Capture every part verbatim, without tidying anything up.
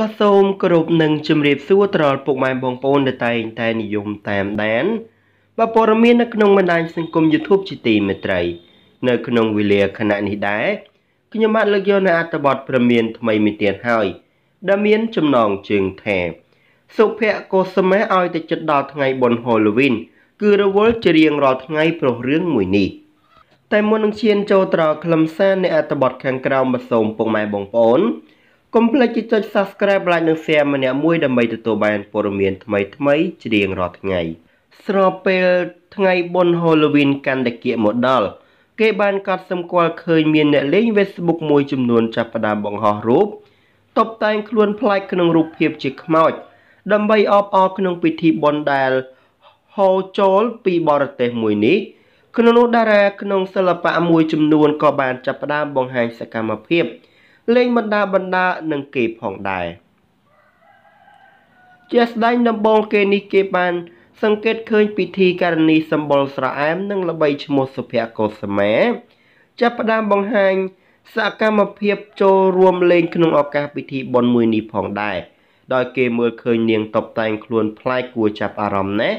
បាទសូមគោរពនឹងជម្រាបសួរត្រឡប់ពុកម៉ែបងប្អូន កុំភ្លេចចុច Subscribe ឡាយ និង Share ម្នាក់មួយដើម្បីទទួលបានព័ត៌មានថ្មីៗជារៀងរាល់ថ្ងៃស្របពេលថ្ងៃបុណ្យ Halloween កាន់តែកៀកមកដល់គេបានកាត់សម្គាល់ឃើញមានអ្នកលេង Facebook មួយចំនួនចាប់ផ្ដើមបង្ហោះរូបតុបតែងខ្លួនប្លែកក្នុងរូបភាពជាខ្មោចដើម្បីអបអរក្នុងពិធីបុណ្យដែលហូរចូលពីបរទេសមួយនេះក្នុងនោះតារាក្នុងសិល្បៈមួយចំនួនក៏បានចាប់ផ្ដើមបង្ហាញសកម្មភាព លេងបណ្ដាបណ្ដានឹងគេផងដែរជាស្ដែងដំបងគេនេះគេបានសង្កេតឃើញពិធីករណីសម្បុលស្រអែមនិងល្បីឈ្មោះសុភ័ក្រកុសមាចាប់ផ្ដើមបង្ហាញសកម្មភាពចូលរួមលេងក្នុងឱកាសពិធីបុណ្យមួយនេះផងដែរដោយគេមើលឃើញនាងតបតែងខ្លួនប្លែកគួរចាប់អារម្មណ៍ណាស់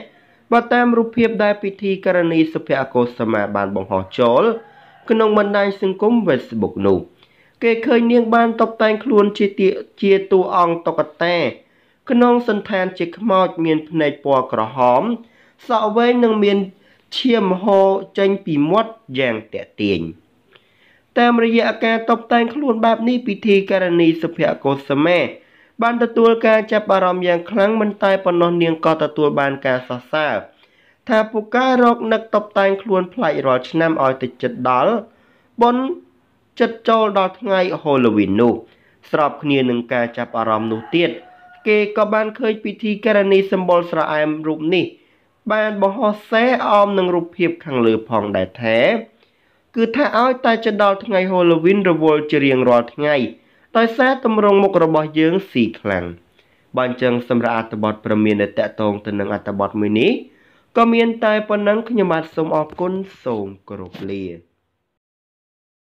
បើតាមរូបភាពដែលពិធីករណីសុភ័ក្រកុសមាបានបង្ហោះចូល គេឃើញនាងបានតបតែងខ្លួនជាជាតួអង្គតុកតែក្នុងសន្តានជាខ្មោចមានភ្នែកពណ៌ក្រហមសក់វែងនិងមានឈាមហូរចេញពីមាត់យ៉ាងតាក់ទាញតាមរយៈអាការតបតែងខ្លួនបែបនេះពិធីករណីសុភ័ក្រកុសមាបានទទួលការចាប់អារម្មណ៍យ៉ាងខ្លាំងមិនតែប៉ុណ្ណោះនាងក៏ទទួលបានការសរសើរថាពូកែរកនឹកតបតែងខ្លួនប្លែករកឆ្នាំឲ្យទៅចិត្តដល់ ស្របគ្នានឹងការចាប់អារម្មណ៍នោះទៀតគេក៏បានឃើញពិធីករណីសម្បុលស្រអែមរូបនេះបានបង្ហោះសែអមនឹងរូបភាពខាងលើផងដែរថាគឺថាឲ្យតែចិត្តដល់ថ្ងៃ Halloween រវល់ជារៀងរាល់ថ្ងៃដោយសារទម្រង់មុខរបស់យើងស៊ីខ្លាំងបើអញ្ចឹងសម្រាប់អត្ថបទព្រមានដែលតាក់ទងទៅនឹងអត្ថបទមួយនេះក៏មានតែប៉ុណ្ណឹងខ្ញុំបាទសូមអរគុណសូមគោរពលា